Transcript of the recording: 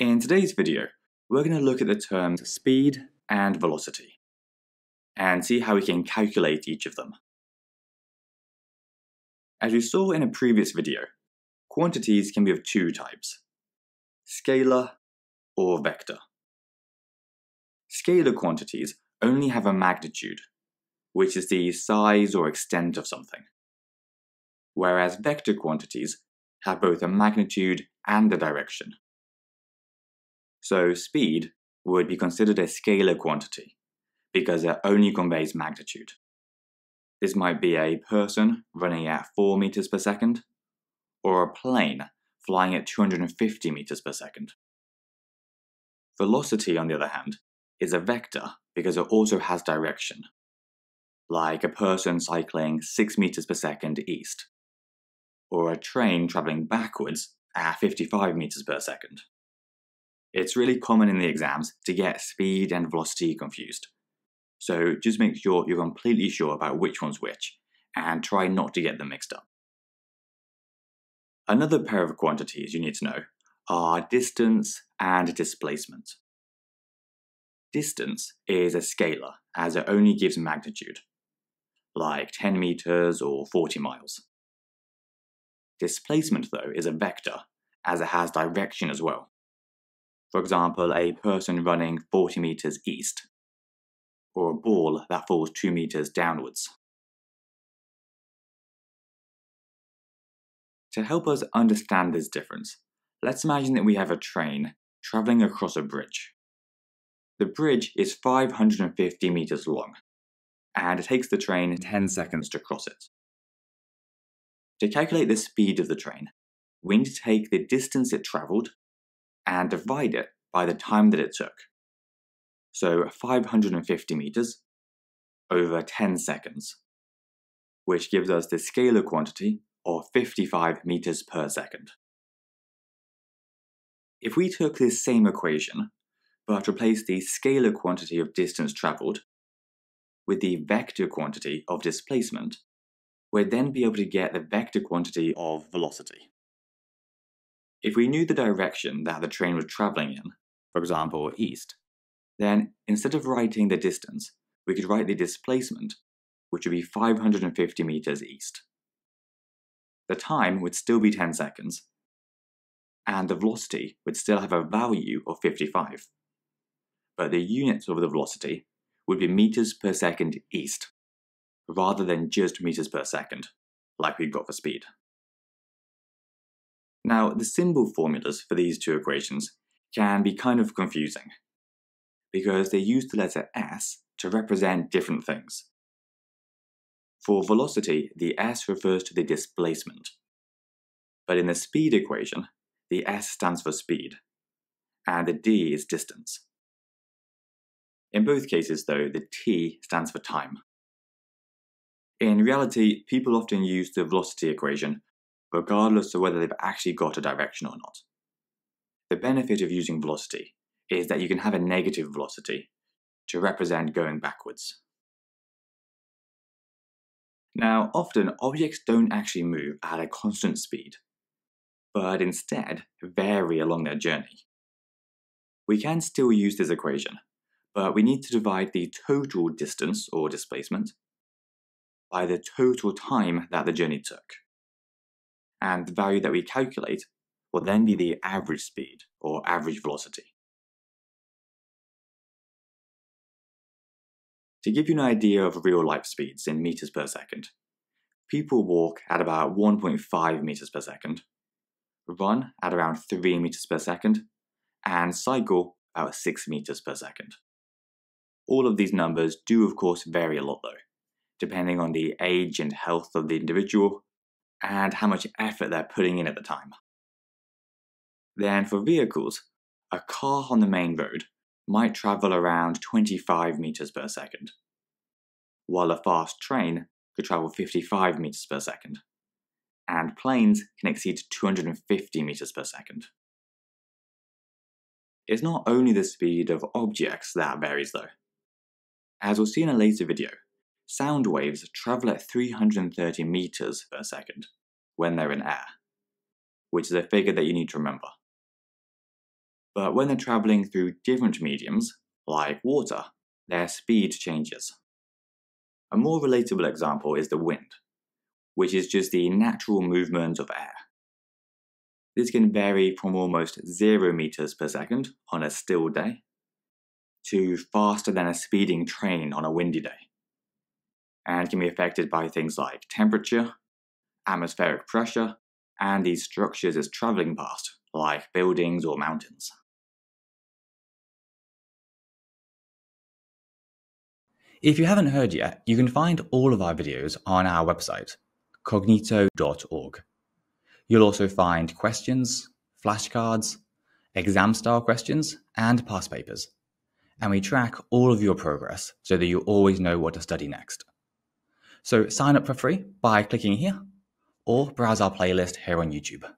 In today's video, we're going to look at the terms speed and velocity and see how we can calculate each of them. As you saw in a previous video, quantities can be of two types, scalar or vector. Scalar quantities only have a magnitude, which is the size or extent of something, whereas vector quantities have both a magnitude and a direction. So speed would be considered a scalar quantity because it only conveys magnitude. This might be a person running at 4 meters per second or a plane flying at 250 meters per second. Velocity, on the other hand, is a vector because it also has direction, like a person cycling 6 meters per second east or a train traveling backwards at 55 meters per second. It's really common in the exams to get speed and velocity confused. So just make sure you're completely sure about which one's which and try not to get them mixed up. Another pair of quantities you need to know are distance and displacement. Distance is a scalar as it only gives magnitude, like 10 meters or 40 miles. Displacement, though, is a vector as it has direction as well. For example, a person running 40 meters east, or a ball that falls 2 meters downwards. To help us understand this difference, let's imagine that we have a train traveling across a bridge. The bridge is 550 meters long, and it takes the train 10 seconds to cross it. To calculate the speed of the train, we need to take the distance it traveled and divide it by the time that it took. So 550 meters over 10 seconds, which gives us the scalar quantity of 55 meters per second. If we took this same equation, but replaced the scalar quantity of distance traveled with the vector quantity of displacement, we'd then be able to get the vector quantity of velocity. If we knew the direction that the train was traveling in, for example, east, then instead of writing the distance, we could write the displacement, which would be 550 meters east. The time would still be 10 seconds, and the velocity would still have a value of 55. But the units of the velocity would be meters per second east, rather than just meters per second, like we've got for speed. Now, the symbol formulas for these two equations can be kind of confusing because they use the letter S to represent different things. For velocity, the S refers to the displacement, but in the speed equation, the S stands for speed and the D is distance. In both cases, though, the T stands for time. In reality, people often use the velocity equation regardless of whether they've actually got a direction or not. The benefit of using velocity is that you can have a negative velocity to represent going backwards. Now, often objects don't actually move at a constant speed, but instead vary along their journey. We can still use this equation, but we need to divide the total distance or displacement by the total time that the journey took. And the value that we calculate will then be the average speed or average velocity. To give you an idea of real life speeds in meters per second, people walk at about 1.5 meters per second, run at around 3 meters per second, and cycle about 6 meters per second. All of these numbers do of course vary a lot though, depending on the age and health of the individual, and how much effort they're putting in at the time. Then for vehicles, a car on the main road might travel around 25 meters per second, while a fast train could travel 55 meters per second, and planes can exceed 250 meters per second. It's not only the speed of objects that varies though. As we'll see in a later video, sound waves travel at 330 meters per second when they're in air, which is a figure that you need to remember. but when they're traveling through different mediums, like water, their speed changes. A more relatable example is the wind, which is just the natural movement of air. This can vary from almost 0 meters per second on a still day to faster than a speeding train on a windy day, and can be affected by things like temperature, atmospheric pressure, and the structures it's traveling past, like buildings or mountains. If you haven't heard yet, you can find all of our videos on our website, cognito.org. You'll also find questions, flashcards, exam-style questions, and past papers. And we track all of your progress so that you always know what to study next. So sign up for free by clicking here, or browse our playlist here on YouTube.